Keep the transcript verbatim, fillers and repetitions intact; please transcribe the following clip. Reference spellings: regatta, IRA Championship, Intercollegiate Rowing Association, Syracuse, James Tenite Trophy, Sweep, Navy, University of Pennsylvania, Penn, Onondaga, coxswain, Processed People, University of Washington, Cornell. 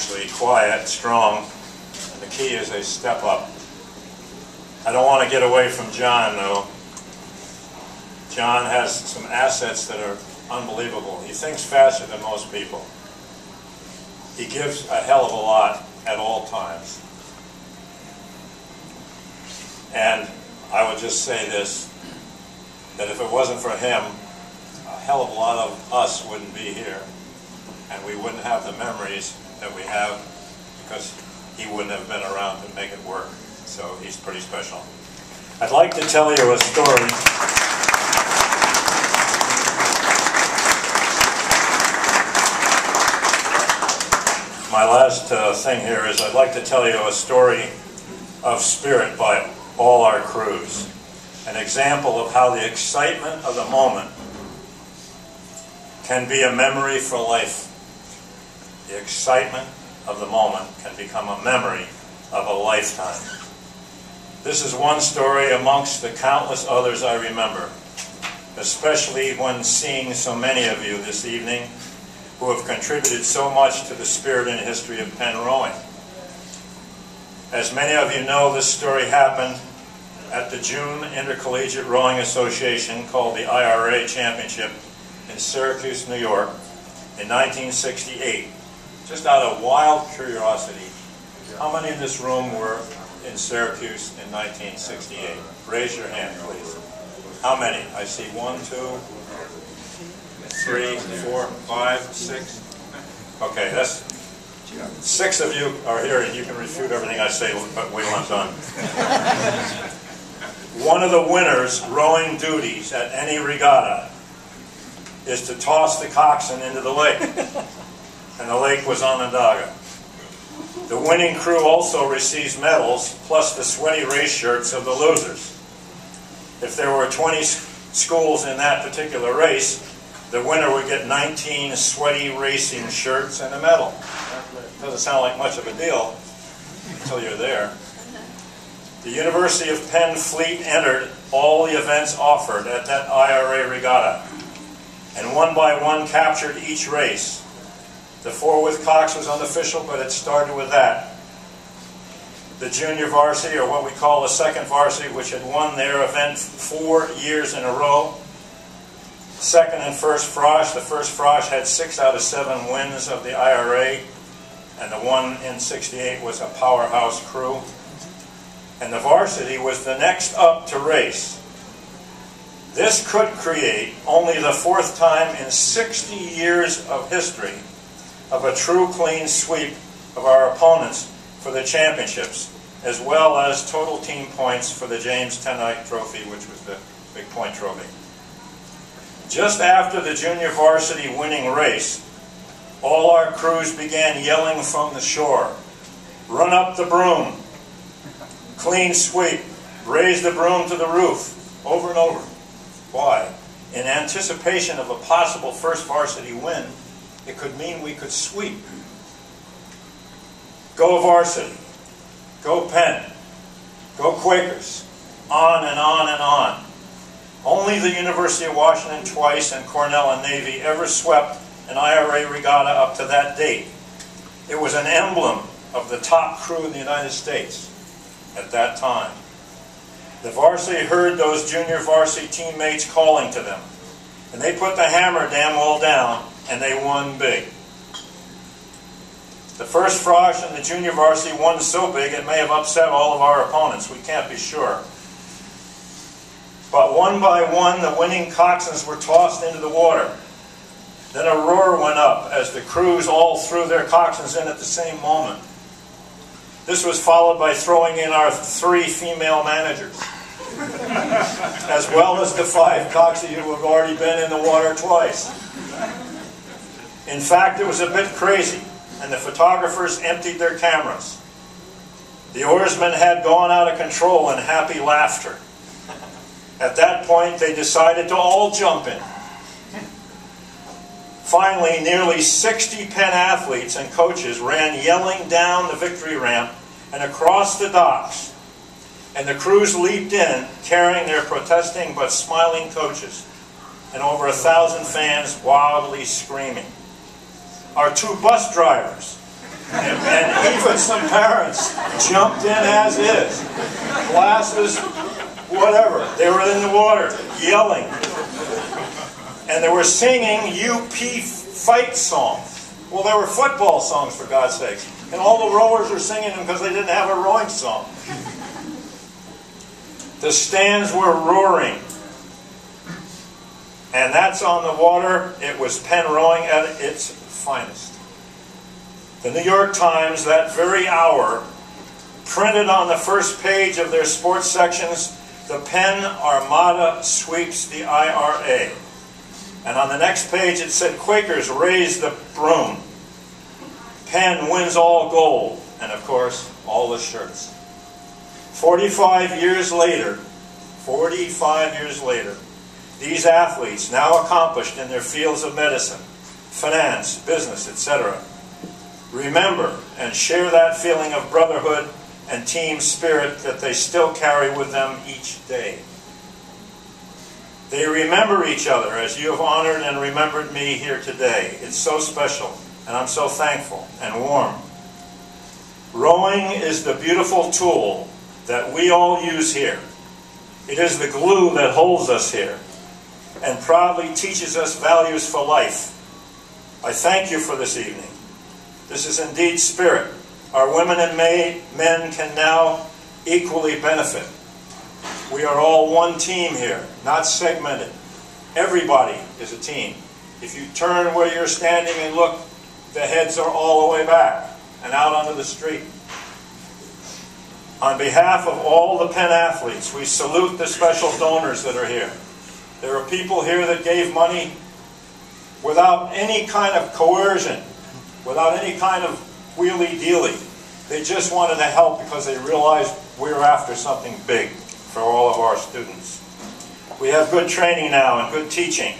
actually quiet, strong, and the key is they step up. I don't want to get away from John, though. John has some assets that are unbelievable. He thinks faster than most people. He gives a hell of a lot at all times. And I would just say this, that if it wasn't for him, a hell of a lot of us wouldn't be here. And we wouldn't have the memories that we have because he wouldn't have been around to make it work. So he's pretty special. I'd like to tell you a story. My last uh, thing here is I'd like to tell you a story of spirit by all our crews. An example of how the excitement of the moment can be a memory for life. The excitement of the moment can become a memory of a lifetime. This is one story amongst the countless others I remember, especially when seeing so many of you this evening who have contributed so much to the spirit and history of pen rowing. As many of you know, this story happened at the June Intercollegiate Rowing Association, called the I R A Championship, in Syracuse, New York, in nineteen sixty-eight. Just out of wild curiosity, how many in this room were in Syracuse in nineteen sixty-eight? Raise your hand, please. How many? I see one, two, three, four, five, six. Okay, that's six of you are here, and you can refute everything I say, but we want done. One of the winners' rowing duties at any regatta is to toss the coxswain into the lake, and the lake was Onondaga. The winning crew also receives medals, plus the sweaty race shirts of the losers. If there were twenty schools in that particular race, the winner would get nineteen sweaty racing shirts and a medal. Doesn't sound like much of a deal until you're there. The University of Penn Fleet entered all the events offered at that I R A regatta, and one by one captured each race. The four with Cox was unofficial, but it started with that. The junior varsity, or what we call the second varsity, which had won their event four years in a row. Second and first frosh, the first frosh had six out of seven wins of the I R A, and the one in sixty-eight was a powerhouse crew. And the varsity was the next up to race. This could create only the fourth time in sixty years of history of a true clean sweep of our opponents for the championships, as well as total team points for the James Tenite Trophy, which was the big point trophy. Just after the junior varsity winning race, all our crews began yelling from the shore, "Run up the broom, clean sweep, raise the broom to the roof," over and over. Why? In anticipation of a possible first varsity win, it could mean we could sweep. Go varsity, go Penn, go Quakers, on and on and on. Only the University of Washington twice and Cornell and Navy ever swept an I R A regatta up to that date. It was an emblem of the top crew in the United States at that time. The varsity heard those junior varsity teammates calling to them, and they put the hammer damn well down, and they won big. The first frosh and the junior varsity won so big it may have upset all of our opponents. We can't be sure. But one by one, the winning coxswains were tossed into the water. Then a roar went up as the crews all threw their coxswains in at the same moment. This was followed by throwing in our three female managers, as well as the five coxswains who have already been in the water twice. In fact, it was a bit crazy, and the photographers emptied their cameras. The oarsmen had gone out of control in happy laughter. At that point, they decided to all jump in. Finally, nearly sixty Penn athletes and coaches ran yelling down the victory ramp and across the docks, and the crews leaped in, carrying their protesting but smiling coaches, and over a thousand fans wildly screaming. Our two bus drivers, and infants and parents jumped in as is. Glasses, whatever. They were in the water, yelling. And they were singing U P fight songs. Well, they were football songs, for God's sakes. And all the rowers were singing them because they didn't have a rowing song. The stands were roaring. And that's on the water. It was Penn rowing at its finest. The New York Times, that very hour, printed on the first page of their sports sections, the Penn Armada sweeps the I R A. And on the next page it said, Quakers raise the broom. Penn wins all gold. And of course, all the shirts. Forty-five years later, forty-five years later, these athletes, now accomplished in their fields of medicine, finance, business, et cetera, remember and share that feeling of brotherhood and team spirit that they still carry with them each day. They remember each other as you have honored and remembered me here today. It's so special, and I'm so thankful and warm. Rowing is the beautiful tool that we all use here. It is the glue that holds us here and proudly teaches us values for life. I thank you for this evening. This is indeed spirit. Our women and men can now equally benefit. We are all one team here, not segmented. Everybody is a team. If you turn where you're standing and look, the heads are all the way back and out onto the street. On behalf of all the Penn athletes, we salute the special donors that are here. There are people here that gave money without any kind of coercion, without any kind of wheelie-dealie. They just wanted to help because they realized we're after something big for all of our students. We have good training now and good teaching.